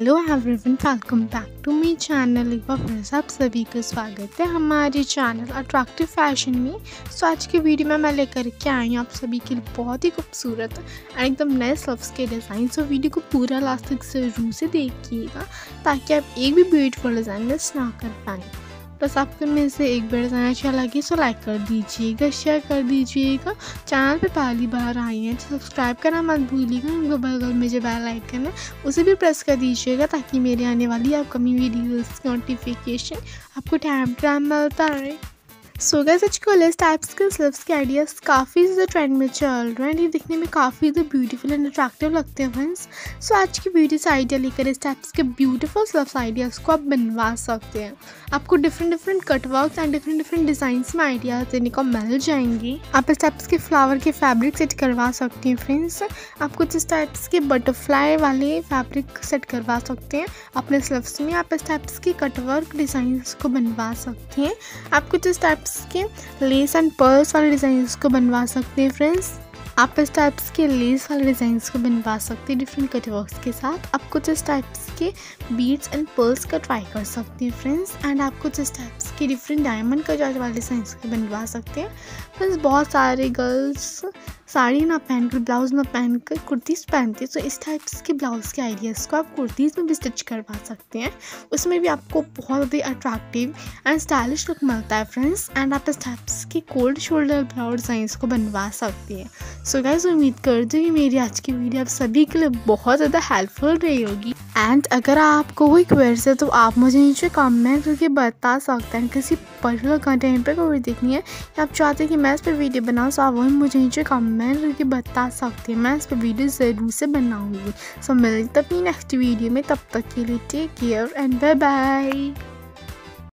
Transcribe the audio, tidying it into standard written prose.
Hello everyone, welcome back to my channel. एक बार फिर आप सभी का स्वागत है हमारे चैनल अट्रैक्टिव फैशन में। सो आज की वीडियो में मैं लेकर के आई हूँ आप सभी के लिए बहुत ही खूबसूरत और एकदम नए स्लव्स के डिज़ाइन। सो वीडियो को पूरा लास्ट तक ज़रूर से देखिएगा ताकि आप एक भी ब्यूटीफुल डिज़ाइन मिस ना कर पाएँ। बस आपको मेरे से एक बार डिज़ाइन अच्छा लगे सो लाइक कर दीजिएगा, शेयर कर दीजिएगा। चैनल पे पहली बार आई हैं तो सब्सक्राइब करना मत भूलिएगा। उनको बगल में जो बेल आइकन है उसे भी प्रेस कर दीजिएगा ताकि मेरी आने वाली अपकमिंग वीडियोज़ की नोटिफिकेशन आपको टाइम टू टाइम मिलता रहे। सो गाइस, आज कॉलेज टाइप्स के स्लीव्स के आइडियाज़ काफ़ी ज़्यादा ट्रेंड में चल रहे हैं। ये दिखने में काफ़ी ज़्यादा ब्यूटीफुल एंड अट्रैक्टिव लगते हैं फ्रेंड्स। सो आज की वीडियो से आइडिया लेकर इस टाइप्स के ब्यूटीफुल स्लीव्स आइडियाज़ को आप बनवा सकते हैं। आपको different different cutwork and different different designs में आइडियाज़ देने को मिल जाएंगे। आप इस टाइप्स के फ्लावर के फैब्रिक सेट करवा सकते हैं फ्रेंड्स। आप कुछ इस टाइप्स के बटरफ्लाई वाले फैब्रिक सेट करवा सकते हैं अपने स्लीव्स में। आप इस टाइप्स के कटवर्क डिज़ाइंस को बनवा सकते हैं। आप कुछ इस टाइप्स के लेस एंड पर्ल्स वाले डिज़ाइंस को बनवा सकते हैं फ्रेंड्स। आप इस टाइप्स के लेस वाले डिज़ाइंस को बनवा सकते हैं डिफरेंट कटवर्क्स के साथ। आप कुछ इस टाइप्स के बीड्स एंड पर्ल्स का ट्राई कर सकते हैं फ्रेंड्स। एंड आप कुछ इस टाइप्स के डिफरेंट डायमंड कट वाले डिज़ाइंस को बनवा सकते हैं फ्रेंड्स। बहुत सारे गर्ल्स साड़ी ना पहनकर, ब्लाउज ना पहनकर कुर्तीज़ पहनती है। तो इस टाइप्स के ब्लाउज़ के आइडियाज़ को आप कुर्तीज़ में भी स्टिच करवा सकते हैं। उसमें भी आपको बहुत ही अट्रैक्टिव एंड स्टाइलिश लुक मिलता है फ्रेंड्स। एंड आप इस टाइप्स के कोल्ड शोल्डर ब्लाउज डिज़ाइंस को बनवा सकती हैं। सो गाइस, उम्मीद करती हूँ कि मेरी आज की वीडियो आप सभी के लिए बहुत ज़्यादा हेल्पफुल रही होगी। एंड अगर आपको कोई क्वेरीज है तो आप मुझे नीचे कमेंट करके बता सकते हैं। किसी पर्टिकुलर कंटेंट पर कोई देखनी है या आप चाहते हैं कि मैं इस पर वीडियो बनाऊँ तो आप वही मुझे नीचे कमेंट करके बता सकते हैं। मैं इस पर वीडियो ज़रूर से बनाऊँगी। सो मिलते हैं अपनी नेक्स्ट वीडियो में। तब तक के लिए take care and bye bye.